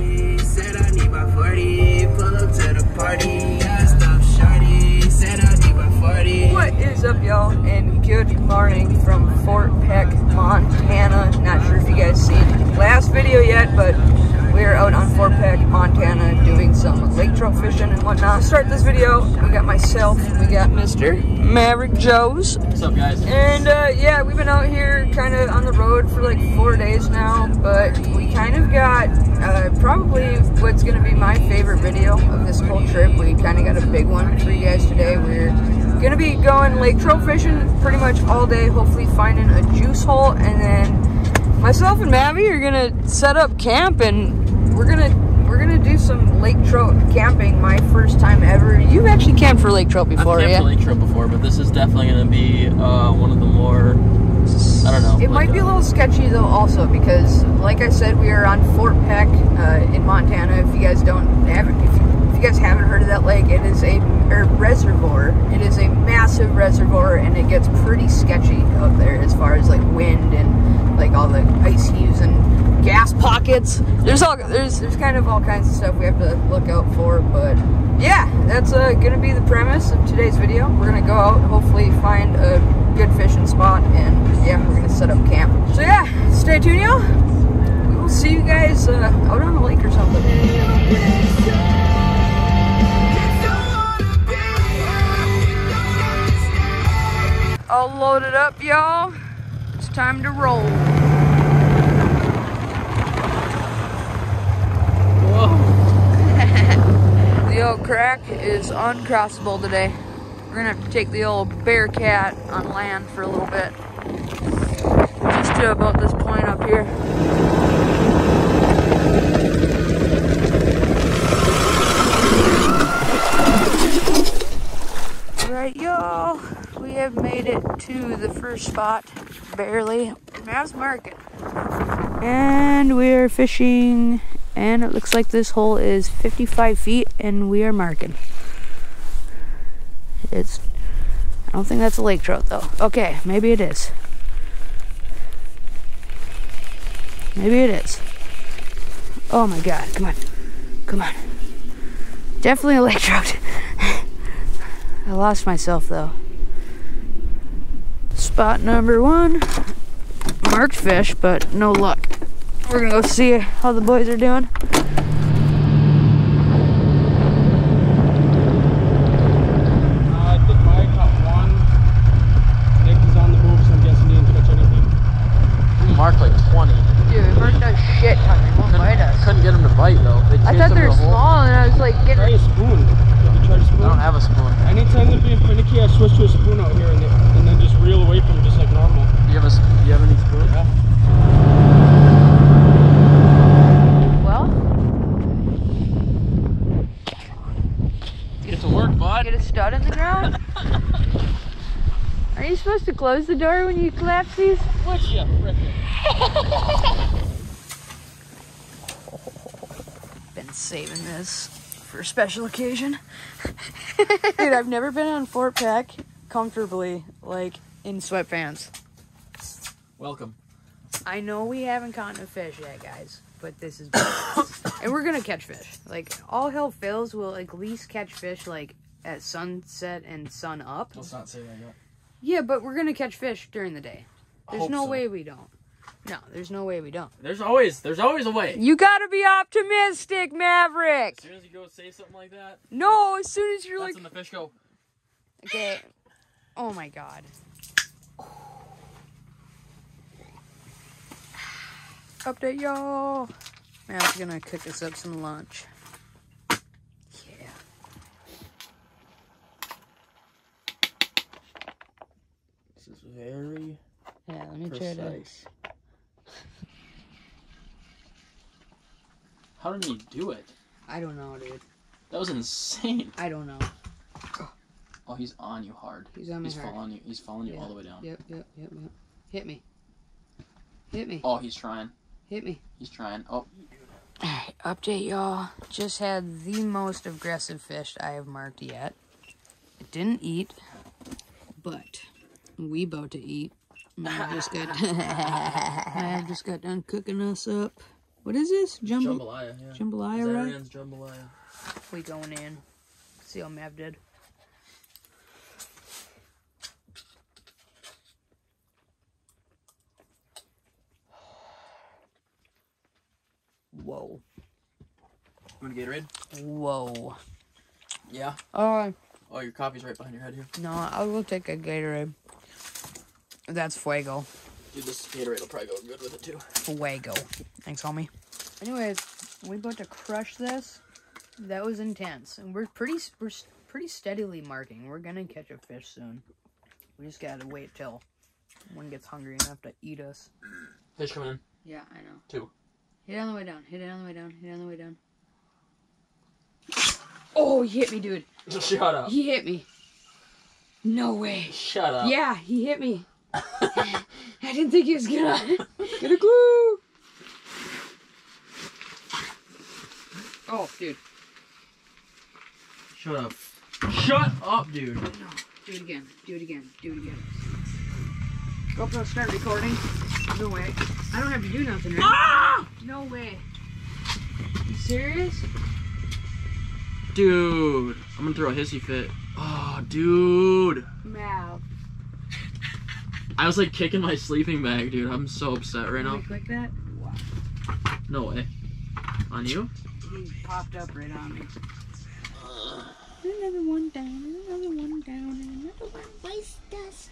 shorty, said I need my 40. Pull up to the party, I stopped shorty, said I need my 40. What is up, y'all, and good morning from Fort Peck, Montana. Not sure if you guys seen the last video yet, but we're out on Fort Peck, Montana, doing some lake trout fishing and whatnot. Start this video, we got myself, we got Mr. Maverick Joes. What's up, guys? And yeah, we've been out here kind of on the road for like 4 days now, but we kind of got probably what's going to be my favorite video of this whole trip. We kind of got a big one for you guys today. We're going to be going lake trout fishing pretty much all day, hopefully finding a juice hole, and then myself and Mavi are gonna set up camp, and we're gonna do some lake trout camping. My first time ever. You've actually camped for lake trout before, yeah? I've camped for lake trout before, but this is definitely gonna be one of the more, I don't know. It might be a little sketchy though, also because, like I said, we are on Fort Peck in Montana. If you guys haven't heard of that lake, it is a reservoir. It is a massive reservoir, and it gets pretty sketchy out there as far as like wind and like all the ice heaves and gas pockets. There's kind of all kinds of stuff we have to look out for, but yeah, that's gonna be the premise of today's video. We're gonna go out, hopefully find a good fishing spot, and yeah, we're gonna set up camp. So yeah, stay tuned, y'all. We'll see you guys out on the lake or something. All loaded up, y'all. It's time to roll. Whoa. The old crack is uncrossable today. We're gonna have to take the old Bearcat on land for a little bit. Just to about this point up here. Alright, y'all. We have made it to the first spot, barely. Mav's marking. And we're fishing, and it looks like this hole is 55 feet, and we are marking. I don't think that's a lake trout though. Okay, maybe it is. Maybe it is. Oh my God, come on. Come on. Definitely a lake trout. I lost myself though. Spot number one, marked fish, but no luck. We're gonna go see how the boys are doing. I think I caught one. Nick is on the move, so I'm guessing he didn't catch anything. We marked like 20. Dude, we marked a shit ton. They won't bite us. Couldn't get them to bite though. I thought they were small, and I was like, get a spoon. Did you try a spoon? I don't have a spoon. Anytime they're being finicky, I switch to a spoon out here and there. Reel away from just like normal. Do you have any spoon? Yeah. Well, get to work, bud. Get a stud in the ground. Are you supposed to close the door when you collapse these? What you frickin'? Been saving this for a special occasion. Dude, I've never been on Fort Peck comfortably like in sweatpants. Welcome. I know we haven't caught a fish yet, guys, but this is badass. And we're gonna catch fish. Like, all hell fails, we'll at least catch fish like at sunset and sun up. Let's not say that yet. Yeah, but we're gonna catch fish during the day. There's no way we don't. No, there's no way we don't. There's always a way. You gotta be optimistic, Maverick. As soon as you go say something like that. No, as soon as you're like. That's when the fish go. Okay. Oh my God. Update, y'all. Now I'm gonna cook us up some lunch. Yeah. This is very let me precise. Try to. How did you do it? I don't know, dude. That was insane. I don't know. Oh, he's on you hard. He's on me hard. Following you. He's following you all the way down. Yep. Hit me. Hit me. Oh, he's trying. Hit me. He's trying. Oh. Alright, update, y'all. Just had the most aggressive fish I have marked yet. It didn't eat, but we about to eat. I just got done cooking us up. What is this? Jambalaya. Yeah. Jambalaya, right? Arian's jambalaya. We going in. See how Mav did. Whoa. You want to Gatorade? Whoa. Yeah? Alright. Oh, your coffee's right behind your head here. No, I'll go take a Gatorade. That's fuego. Dude, this Gatorade will probably go good with it, too. Fuego. Thanks, homie. Anyways, we're about to crush this. That was intense. And we're pretty steadily marking. We're going to catch a fish soon. We just got to wait till one gets hungry enough to eat us. Fish coming in. Yeah, I know. Two. Hit it on the way down. Hit it on the way down. Hit it on the way down. Oh, he hit me, dude. Shut up. He hit me. No way. Shut up. Yeah, he hit me. I didn't think he was gonna get a clue. Oh, dude. Shut up. Shut up, dude. No. Do it again. Do it again. Do it again. GoPro, start recording. No way. I don't have to do nothing, right? Ah! No way. You serious? Dude, I'm gonna throw a hissy fit. Oh, dude. Mav. I was like kicking my sleeping bag, dude. I'm so upset right now. Can I click that? Wow. No way. On you? He popped up right on me. Another one down, another one down, and another one wastes.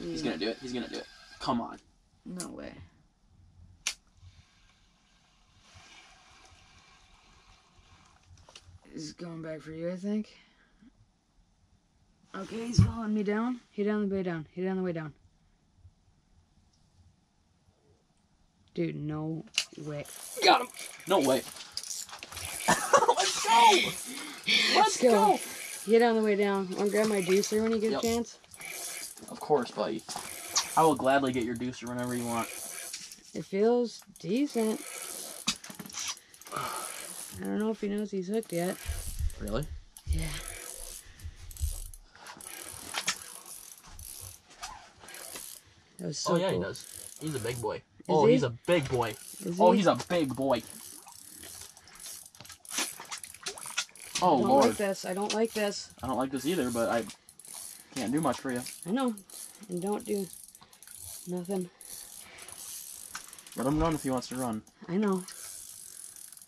He's gonna do it. He's gonna do it. Come on. No way. This is going back for you, I think. Okay, he's following me down. Hit down the way down. Hit down the way down. Dude, no way. Got him. No way. Let's go. Let's go. Hit down the way down. Want to grab my deucer when you get a chance? Of course, buddy. I will gladly get your deucer whenever you want. It feels decent. I don't know if he knows he's hooked yet. Really? Yeah. That was so cool. He does. He's a big boy. He's a big boy. He's a big boy. Oh, Lord. I don't like this. I don't like this. I don't like this either, but I can't do much for you. I know. And don't do nothing. Let him run if he wants to run. I know.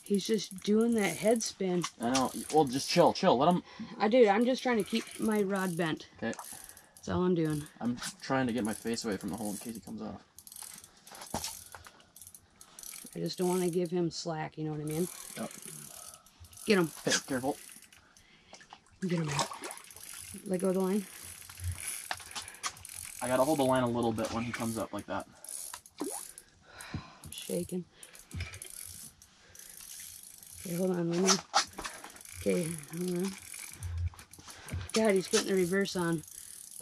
He's just doing that head spin. I know. Well, just chill, chill. Let him... I'm just trying to keep my rod bent. Okay. That's all I'm doing. I'm trying to get my face away from the hole in case he comes off. I just don't want to give him slack, you know what I mean? Yep. Get him. Okay, careful. Get him out. Let go of the line. I gotta hold the line a little bit when he comes up like that. I'm shaking. Okay, hold on, let me... Okay, hold on. God, he's putting the reverse on.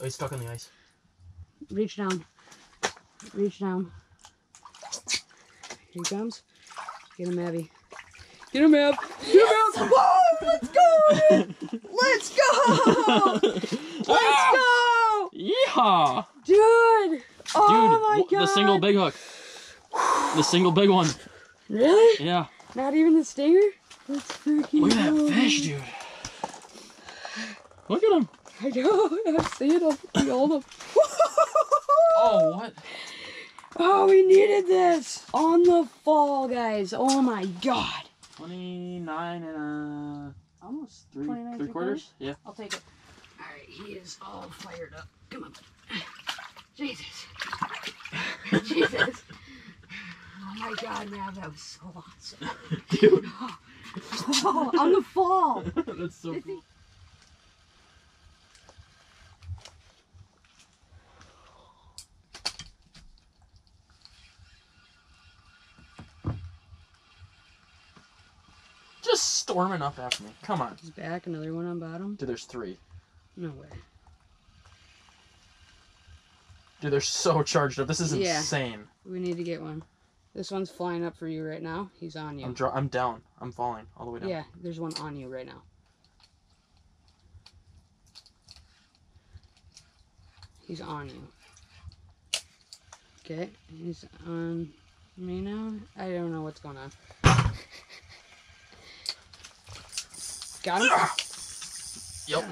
Oh, he's stuck on the ice. Reach down. Reach down. Here he comes. Get him, Abby. Get him, Ab! Get him, Ab! Whoa! Let's go, dude! Let's go! Let's go! Yeehaw! Dude! Oh, my God! The single big hook. The single big one. Really? Yeah. Not even the stinger? That's freaking Look at that fish, dude. Look at him. I know. I've seen him. We hold him. Oh, what? Oh, we needed this. On the fall, guys. Oh, my God. 29 and almost three quarters. Yeah. I'll take it. All right. He is all fired up. Come on. Jesus. Jesus. Oh my God, Mav, that was so awesome. Dude. Oh, on the fall. That's so cool. Just storming up after me. Come on. He's back. Another one on bottom. Dude, there's three. No way. Dude, they're so charged up. This is insane. We need to get one. This one's flying up for you right now. He's on you. I'm down. I'm falling all the way down. Yeah, there's one on you right now. He's on you. Okay, he's on me now? I don't know what's going on. Got him? Yep.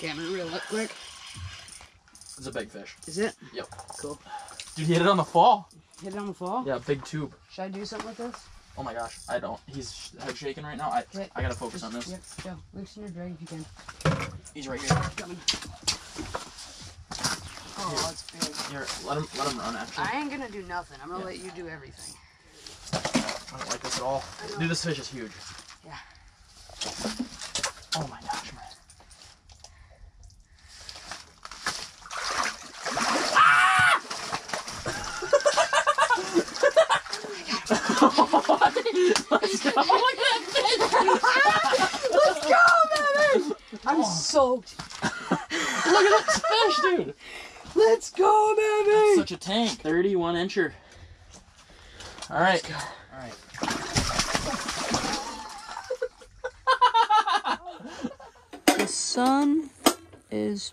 Got him real quick. It's a big fish. Is it? Yep. Cool. Dude, you hit it on the fall. Hit it on the fall? Yeah, big tube. Should I do something with this? Oh my gosh, I don't. He's head shaking right now. I gotta focus on this. Yep, go. Loose in your drag if you can. He's right here. Coming. Oh, here. That's big. Here, let him run after you. I ain't gonna do nothing. I'm gonna let you do everything. I don't like this at all. Dude, this fish is huge. Yeah. Oh my gosh, man. Let's go. Look at that fish! Let's go, Maverick! I'm soaked. Look at this fish, dude! Let's go, Maverick! Such a tank. 31 incher. Alright. Alright. The sun is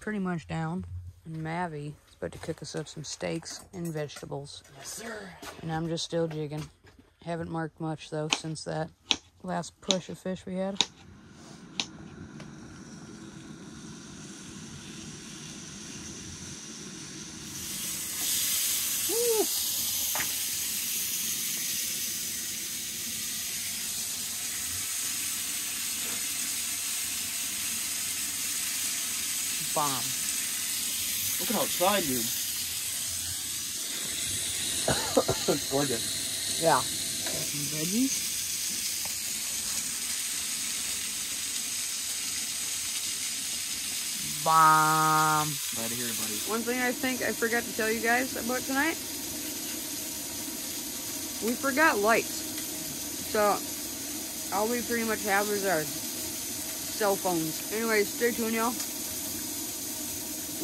pretty much down. And Mavie is about to cook us up some steaks and vegetables. Yes, sir. And I'm just still jigging. Haven't marked much, though, since that last push of fish we had. Bomb. Look outside, dude. It's gorgeous. Yeah. Some veggies. Bomb. Glad to hear it, buddy. One thing I think I forgot to tell you guys about tonight. We forgot lights. So, all we pretty much have is our cell phones. Anyways, stay tuned, y'all.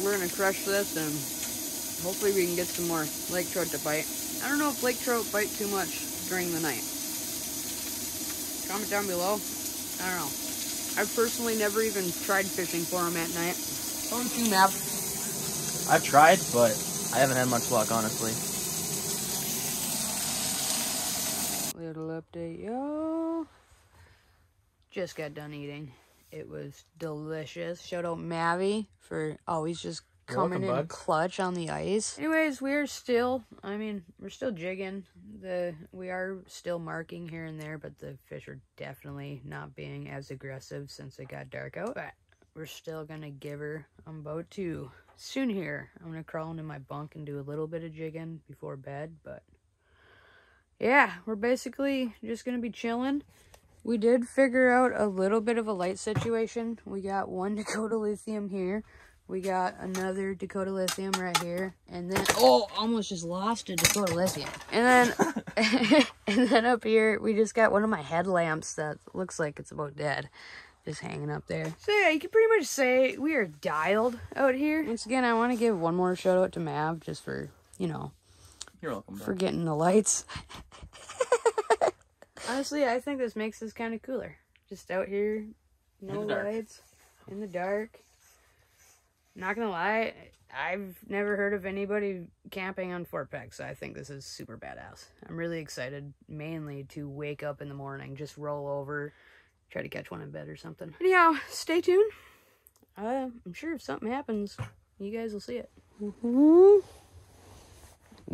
We're going to crush this and hopefully we can get some more lake trout to bite. I don't know if lake trout bite too much during the night. Comment down below. I don't know. I've personally never even tried fishing for them at night. Don't you, Mav? I've tried, but I haven't had much luck, honestly. Little update, y'all. Just got done eating. It was delicious. Shout out Mavie for always just coming in clutch on the ice. Anyways, we're still jigging. We are still marking here and there, but the fish are definitely not being as aggressive since it got dark out. But we're still gonna give her about two soon here. I'm gonna crawl into my bunk and do a little bit of jigging before bed, but yeah, we're basically just gonna be chilling. We did figure out a little bit of a light situation. We got one Dakota Lithium here. We got another Dakota Lithium right here. And then, oh, almost just lost a Dakota Lithium. And then, up here, we just got one of my headlamps that looks like it's about dead. Just hanging up there. So yeah, you can pretty much say we are dialed out here. Once again, I want to give one more shout out to Mav just for, you know, you're welcome, for getting the lights. Honestly, I think this makes us kind of cooler. Just out here, no lights, in the dark. Not gonna lie, I've never heard of anybody camping on Fort Peck, so I think this is super badass. I'm really excited, mainly to wake up in the morning, just roll over, try to catch one in bed or something. Anyhow, stay tuned. I'm sure if something happens, you guys will see it. Mm-hmm.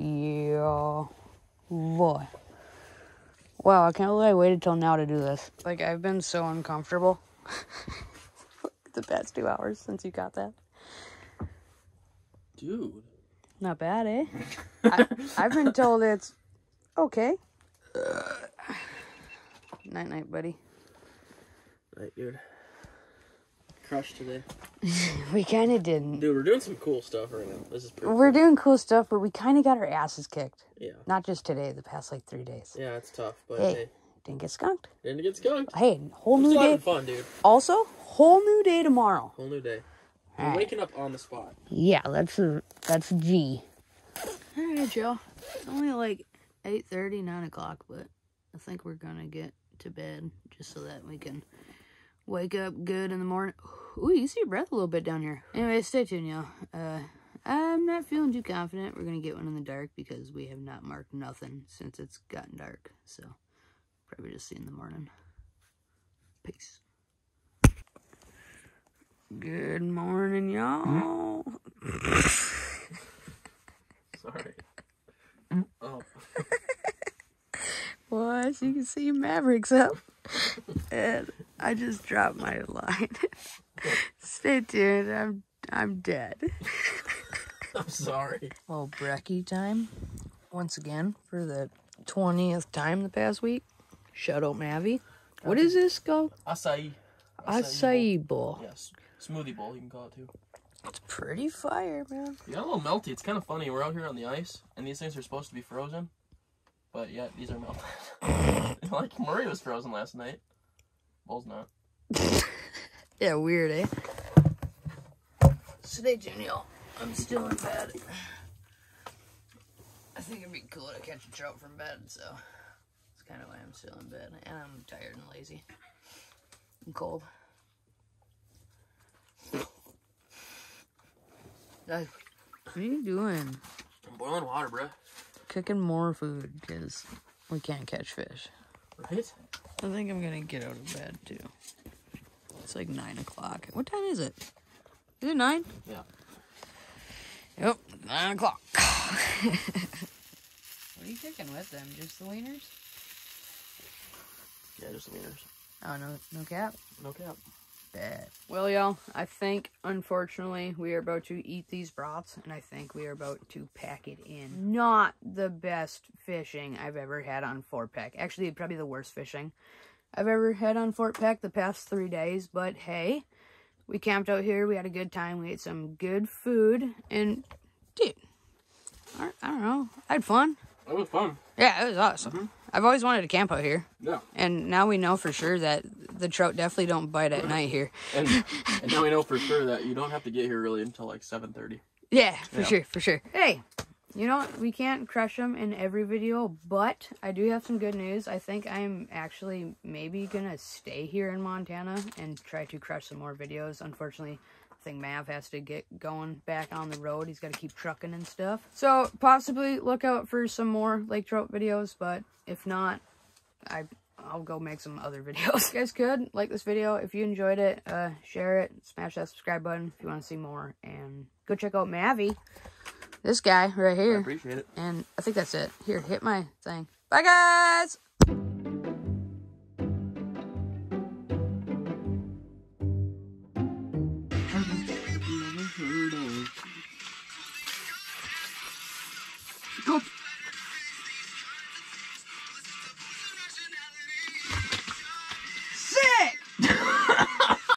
Yeah, boy. Wow, I can't believe I waited till now to do this. Like, I've been so uncomfortable the past 2 hours since you got that. Dude. Not bad, eh? I've been told it's okay. Night-night, buddy. Night, dude. Crushed today. We kind of didn't. Dude, we're doing some cool stuff right now. This is pretty cool. We're doing cool stuff, but we kind of got our asses kicked. Yeah. Not just today, the past like 3 days. Yeah, it's tough, but hey. Didn't get skunked. Didn't get skunked. Hey, whole new day. It's fun, dude. Also, whole new day tomorrow. Whole new day. All right. Waking up on the spot. Yeah, that's G. All right, y'all. It's only like 8:30, 9 o'clock, but I think we're going to get to bed just so that we can wake up good in the morning. Ooh, you see your breath a little bit down here. Anyway, stay tuned, y'all. I'm not feeling too confident we're going to get one in the dark because we have not marked nothing since it's gotten dark. So, probably just see in the morning. Peace. Good morning, y'all. Sorry. Oh. Well, as you can see, Maverick's up. And I just dropped my line. Stay tuned. I'm dead. I'm sorry. Well, brekkie time. Once again, for the 20th time the past week. Shout out Mavi. What is this called? Acai. Acai bowl. Yes. Smoothie bowl, you can call it too. It's pretty fire, man. Yeah, a little melty. It's kind of funny. We're out here on the ice, and these things are supposed to be frozen. But yeah, these are melted. Like Murray was frozen last night. Bowl's not. Yeah, weird, eh? Stay tuned, y'all. I'm still in bed. I think it'd be cool to catch a trout from bed, so that's kind of why I'm still in bed. And I'm tired and lazy. I'm cold. What are you doing? I'm boiling water, bro. Cooking more food because we can't catch fish. Right? I think I'm gonna get out of bed too. It's like 9 o'clock. What time is it? Is it 9? Yeah. Yep, 9 o'clock. What are you cooking with them? Just the wieners? Yeah, just the wieners. Oh, no cap? No cap. Bad. Well, y'all, I think, unfortunately, we are about to eat these broths, and I think we are about to pack it in. Not the best fishing I've ever had on Fort Peck. Actually, probably the worst fishing I've ever had on Fort Peck the past 3 days, but hey, we camped out here, we had a good time, we ate some good food, and, dude, I don't know, I had fun. It was fun. Yeah, it was awesome. Mm-hmm. I've always wanted to camp out here. Yeah. And now we know for sure that the trout definitely don't bite at night here. And now we know for sure that you don't have to get here really until like 7:30. Yeah, for sure. Hey, you know what? We can't crush them in every video, but I do have some good news. I think I'm actually maybe going to stay here in Montana and try to crush some more videos. Unfortunately, I think Mav has to get going back on the road. He's got to keep trucking and stuff. So possibly look out for some more lake trout videos, but if not, I'll go make some other videos. You guys could like this video if you enjoyed it. Share it, smash that subscribe button if you want to see more, and go check out Mavi, this guy right here. I appreciate it. And I think that's it. Here, hit my thing. Bye, guys.